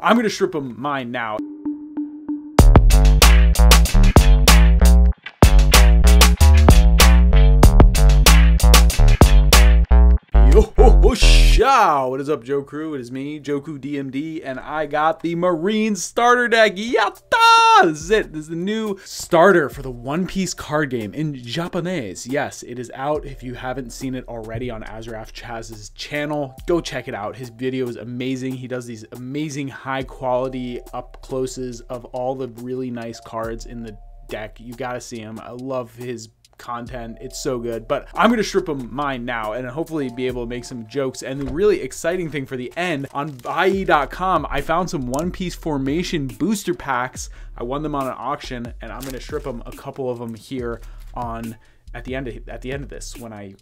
I'm gonna strip him mine now. What is up, JOHKU KRU? It is me, Joku DMD, and I got the Marine Starter Deck. Yatta! This is it. This is the new starter for the One Piece Card Game in Japanese. Yes, it is out. If you haven't seen it already on Azraf Chaz's channel, go check it out. His video is amazing. He does these amazing high-quality up-closes of all the really nice cards in the deck. You gotta see him. I love his content. It's so good. But I'm gonna strip him mine now and hopefully be able to make some jokes. And the really exciting thing for the end, on ie.com I found some One Piece formation booster packs. I won them on an auction, and I'm gonna strip them, a couple of them here on at the end of this, when I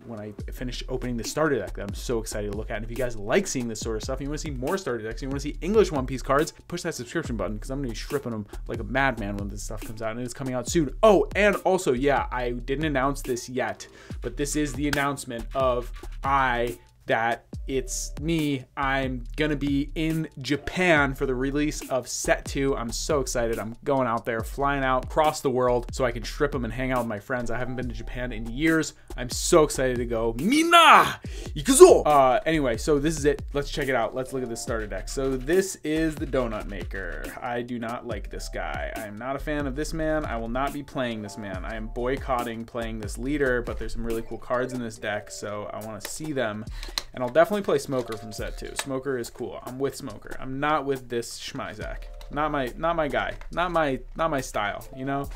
finish opening the starter deck that I'm so excited to look at. And if you guys like seeing this sort of stuff, and you want to see more starter decks, and you want to see English One Piece cards, push that subscription button, because I'm gonna be stripping them like a madman when this stuff comes out, and it's coming out soon. Oh, and also, yeah, I didn't announce this yet, but this is the announcement of it's me. I'm gonna be in Japan for the release of set 2. I'm so excited. I'm going out there, flying out across the world so I can strip them and hang out with my friends. I haven't been to Japan in years. I'm so excited to go. Mina! Ikuzo! Anyway, so this is it. Let's check it out. Let's look at this starter deck. So this is the Donut Maker. I do not like this guy. I am not a fan of this man. I will not be playing this man. I am boycotting playing this leader, but there's some really cool cards in this deck, so I want to see them. And I'll definitely play Smoker from set 2. Smoker is cool. I'm with Smoker. I'm not with this Schmizak. Not my guy. Not my style, you know?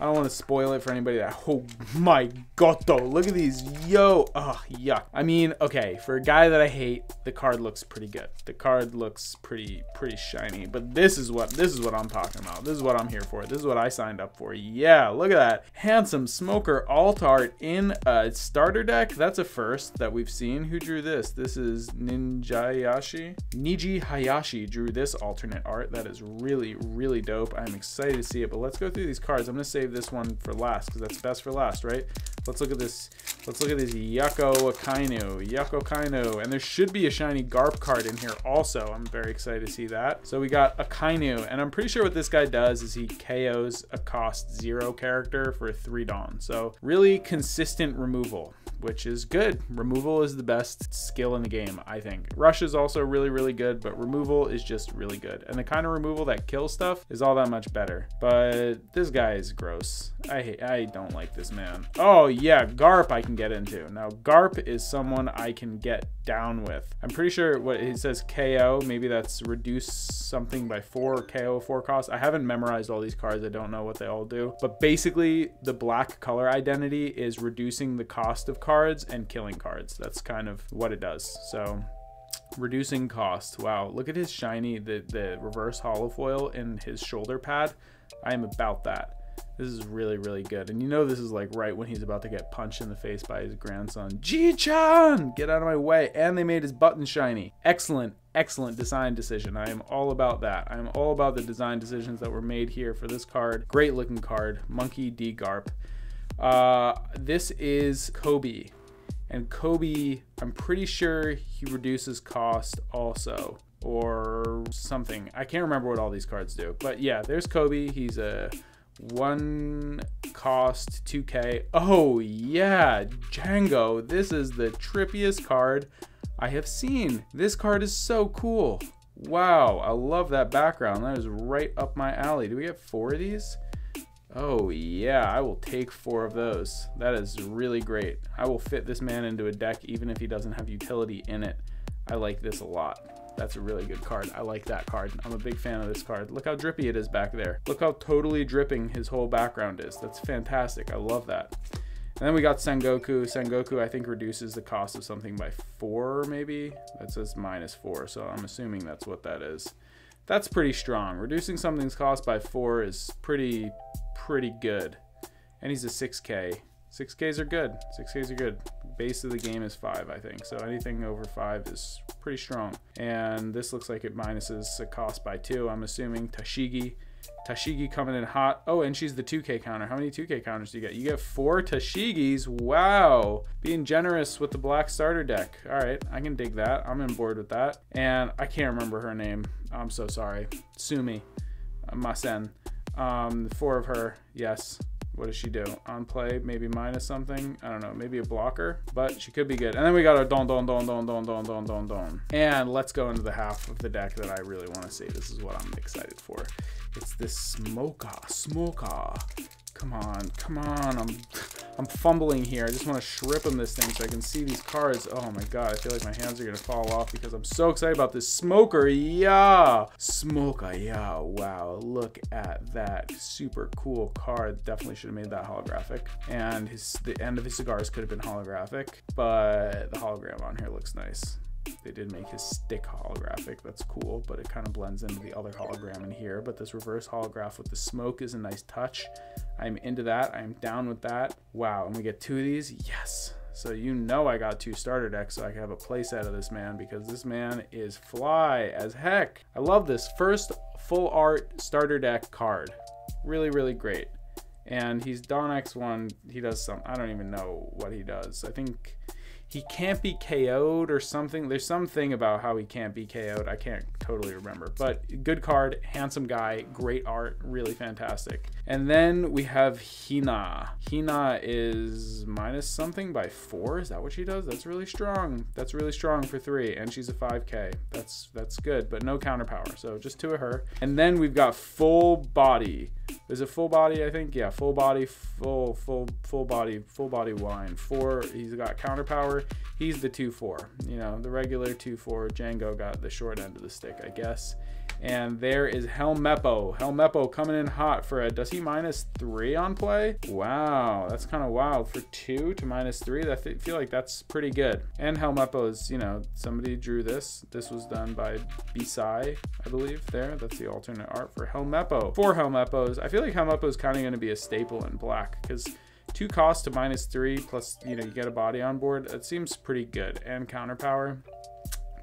I don't want to spoil it for anybody that, oh my god though, look at these, yo, oh yuck. I mean, okay, for a guy that I hate, the card looks pretty good. The card looks pretty shiny, but this is what I'm talking about. This is what I'm here for. This is what I signed up for. Yeah, look at that. Handsome Smoker alt art in a starter deck. That's a first that we've seen. Who drew this? This is Ninjayashi. Nijihayashi drew this alternate art. That is really, really dope. I'm excited to see it, but let's go through these cards. I'm gonna save this one for last, because that's best for last, right? Let's look at this. Let's look at this Yako Akainu. Yako Akainu. And there should be a shiny Garp card in here also. I'm very excited to see that. So we got Akainu. And I'm pretty sure what this guy does is he KOs a cost 0 character for 3 Dawn. So really consistent removal, which is good. Removal is the best skill in the game, I think. Rush is also really, really good, but removal is just really good. And the kind of removal that kills stuff is all that much better. But this guy is gross. I don't like this man. Oh yeah, Garp I can get into. Now Garp is someone I can get down with. I'm pretty sure what it says KO, maybe that's reduce something by 4 or KO 4 cost. I haven't memorized all these cards. I don't know what they all do. But basically the black color identity is reducing the cost of cards and killing cards. That's kind of what it does. So reducing cost. Wow, look at his shiny, the reverse holofoil in his shoulder pad. I am about that. This is really, really good. And you know this is like right when he's about to get punched in the face by his grandson. Gichan! Get out of my way. And they made his button shiny. Excellent, excellent design decision. I am all about that. I am all about the design decisions that were made here for this card. Great looking card. Monkey D. Garp. This is Kobe. And Kobe, I'm pretty sure he reduces cost also, or something. I can't remember what all these cards do. But yeah, there's Kobe. He's a 1 cost 2k. Oh yeah, Django. This is the trippiest card I have seen. This card is so cool. Wow, I love that background. That is right up my alley. Do we get 4 of these? Oh yeah, I will take 4 of those. That is really great. I will fit this man into a deck even if he doesn't have utility in it. I like this a lot. That's a really good card. I like that card. I'm a big fan of this card. Look how drippy it is back there. Look how totally dripping his whole background is. That's fantastic. I love that. And then we got Sengoku. Sengoku, I think, reduces the cost of something by 4, maybe? That says -4, so I'm assuming that's what that is. That's pretty strong. Reducing something's cost by 4 is pretty good. And he's a 6K. 6Ks are good. 6Ks are good. Base of the game is 5, I think. So anything over 5 is pretty strong. And this looks like it minuses a cost by 2. I'm assuming Tashigi. Tashigi coming in hot. Oh, and she's the 2K counter. How many 2K counters do you get? You get 4 Tashigis. Wow. Being generous with the black starter deck. All right, I can dig that. I'm on board with that. And I can't remember her name. I'm so sorry. Sumi Masen. Four of her, yes. What does she do? On play, maybe minus something. I don't know, maybe a blocker, but she could be good. And then we got our don. And let's go into the half of the deck that I really want to see. This is what I'm excited for. It's this Smoker. Come on, I'm fumbling here. I just want to shrip him this thing so I can see these cards. Oh my God, I feel like my hands are gonna fall off because I'm so excited about this Smoker. Yeah, Smoker, yeah, wow, look at that super cool card. Definitely should have made that holographic. And the end of his cigars could have been holographic, but the hologram on here looks nice. They did make his stick holographic, that's cool, but it kind of blends into the other hologram in here. But this reverse holograph with the smoke is a nice touch. I'm into that, I'm down with that. Wow, and we get two of these, yes. So you know I got two starter decks so I can have a place out of this man, because this man is fly as heck. I love this first full art starter deck card. Really, really great. And he's Don X1, he does some, I don't even know what he does. I think he can't be KO'd or something. There's something about how he can't be KO'd. I can't totally remember, but good card, handsome guy, great art, really fantastic. And then we have Hina. Hina is minus something by 4. Is that what she does? That's really strong. That's really strong for 3, and she's a 5K. That's good, but no counter power. So just 2 of her. And then we've got full body. Is it full body? I think, yeah, full body, full body wine. 4, he's got counter power. He's the 2/4, you know, the regular 2/4. Django got the short end of the stick, I guess. And there is Helmeppo. Helmeppo coming in hot for a, does he minus 3 on play? Wow, that's kind of wild. For 2 to minus 3, I feel like that's pretty good. And Helmeppo is, you know, somebody drew this. This was done by B Sai, I believe, there. That's the alternate art for Helmeppo. 4 Helmeppos. I feel like Helmeppo is kind of going to be a staple in black, because 2 cost to minus 3, plus, you know, you get a body on board. That seems pretty good. And counter power,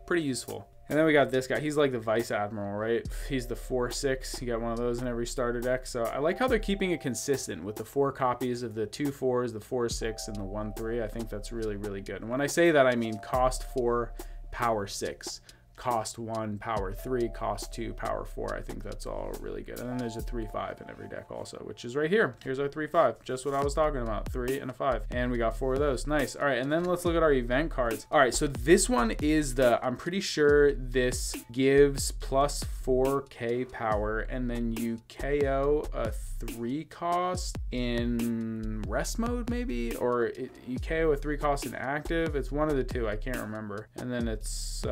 pretty useful. And then we got this guy. He's like the Vice Admiral, right? He's the 4/6. You got one of those in every starter deck. So I like how they're keeping it consistent with the 4 copies of the 2/4s, the 4/6, and the 1/3. I think that's really, really good. And when I say that, I mean cost 4, power 6. Cost 1, power 3, cost 2, power 4. I think that's all really good. And then there's a 3/5 in every deck also, which is right here. Here's our 3/5, just what I was talking about, 3 and a 5. And we got 4 of those, nice. All right, and then let's look at our event cards. All right, so this one is the, I'm pretty sure this gives plus 4K power, and then you KO a 3 cost in rest mode maybe, or you KO a 3 cost in active. It's one of the 2, I can't remember. And then it's,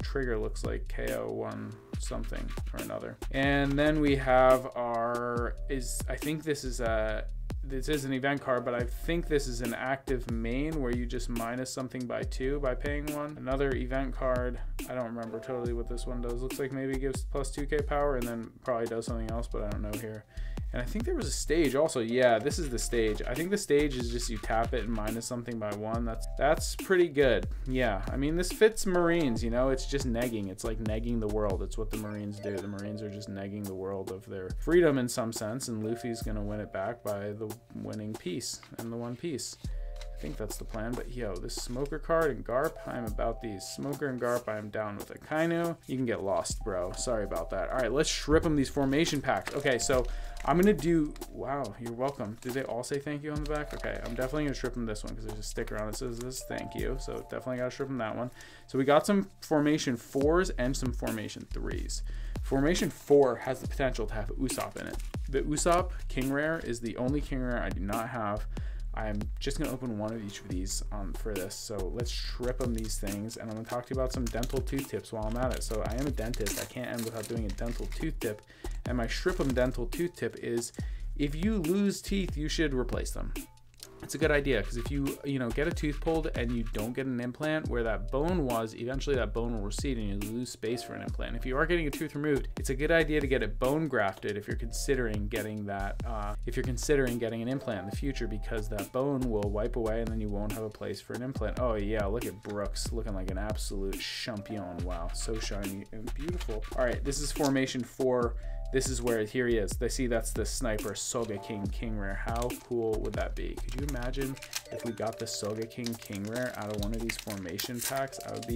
trigger looks like KO 1 something or another. And then we have our, is, I think this is a, this is an event card, but I think this is an active main where you just minus something by 2 by paying 1. Another event card, I don't remember totally what this one does. Looks like maybe it gives plus 2K power and then probably does something else, but I don't know here. And I think there was a stage also. Yeah, this is the stage. I think the stage is just you tap it and minus something by 1. That's pretty good. Yeah, I mean, this fits Marines, you know, it's just negging. It's like negging the world. It's what the Marines do. The Marines are just negging the world of their freedom in some sense, and Luffy's gonna win it back by the winning piece and the One Piece. I think that's the plan. But yo, this Smoker card and Garp, I'm about these. Smoker and Garp, I'm down with. Akainu, you can get lost, bro. Sorry about that. All right, let's shrip them these formation packs. Okay, so I'm gonna do, wow, you're welcome. Did they all say thank you on the back? Okay, I'm definitely gonna shrip them this one because there's a sticker on it that says this thank you. So definitely gotta shrip them that one. So we got some formation 4s and some formation 3s. Formation 4 has the potential to have Usopp in it. The Usopp King Rare is the only King Rare I do not have. I'm just gonna open one of each of these for this. So let's strip them these things, and I'm gonna talk to you about some dental tooth tips while I'm at it. So I am a dentist, I can't end without doing a dental tooth tip. And my strip 'em dental tooth tip is, if you lose teeth, you should replace them. It's a good idea, because if you know, get a tooth pulled and you don't get an implant where that bone was, eventually that bone will recede and you lose space for an implant. If you are getting a tooth removed, it's a good idea to get it bone grafted if you're considering getting that, if you're considering getting an implant in the future, because that bone will wipe away and then you won't have a place for an implant. Oh yeah, look at Brooks looking like an absolute champion. Wow, so shiny and beautiful. All right, this is formation 4. This is where, here he is. They see that's the sniper, Soga King, King Rare. How cool would that be? Could you imagine if we got the Soga King, King Rare out of one of these formation packs? I would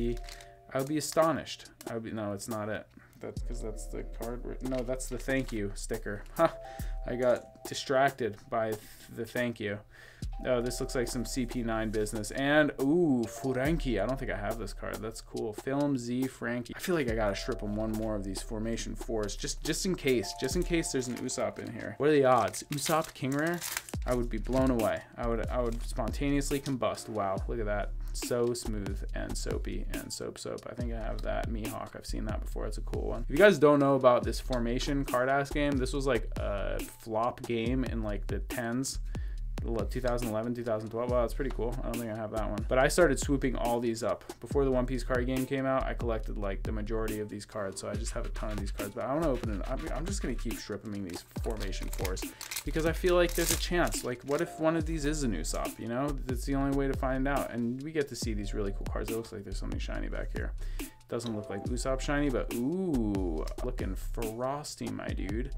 be astonished. No, it's not it. that's because that's the card. No, that's the thank you sticker. Huh, I got distracted by the thank you. Oh, this looks like some CP9 business. And, ooh, Franky. I don't think I have this card. That's cool. Film Z, Franky. I feel like I gotta strip him one more of these Formation 4s. Just in case. Just in case there's an Usopp in here. What are the odds? Usopp King Rare? I would be blown away. I would spontaneously combust. Wow, look at that. So smooth and soapy and soap. I think I have that. Mihawk, I've seen that before. It's a cool one. If you guys don't know about this Formation card ass game, this was like a flop game in like the 10s. 2011, 2012. Wow, that's pretty cool. I don't think I have that one. But I started swooping all these up. Before the One Piece card game came out, I collected like the majority of these cards. So I just have a ton of these cards, but I want to open it. I'm just going to keep stripping these Formation 4s because I feel like there's a chance. Like, what if one of these is an Usopp? You know, that's the only way to find out. And we get to see these really cool cards. It looks like there's something shiny back here. Doesn't look like Usopp shiny, but ooh, looking frosty, my dude.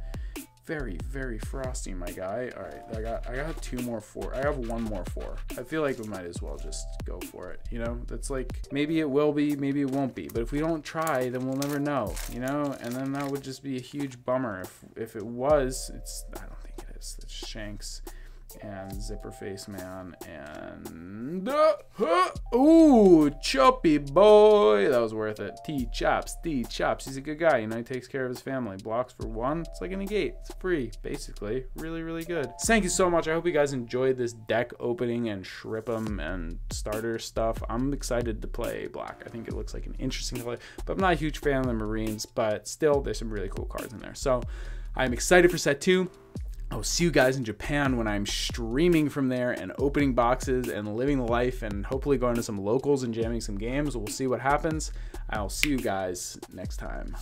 Very, very frosty, my guy. All right, I got two more 4. I have one more 4. I feel like we might as well just go for it. You know, that's like, maybe it will be, maybe it won't be. But if we don't try, then we'll never know, you know? And then that would just be a huge bummer if it was. It's, I don't think it is. It's Shanks and Zipper Face Man and ooh, Choppy boy, that was worth it. T-Chops, he's a good guy, you know, he takes care of his family. Blocks for 1, it's like a negate, it's free basically. Really good. Thank you so much. I hope you guys enjoyed this deck opening and shrimp 'em and starter stuff. I'm excited to play black. I think it looks like an interesting play, but I'm not a huge fan of the Marines, but still there's some really cool cards in there, so I'm excited for set 2. I'll see you guys in Japan when I'm streaming from there and opening boxes and living the life and hopefully going to some locals and jamming some games. We'll see what happens. I'll see you guys next time.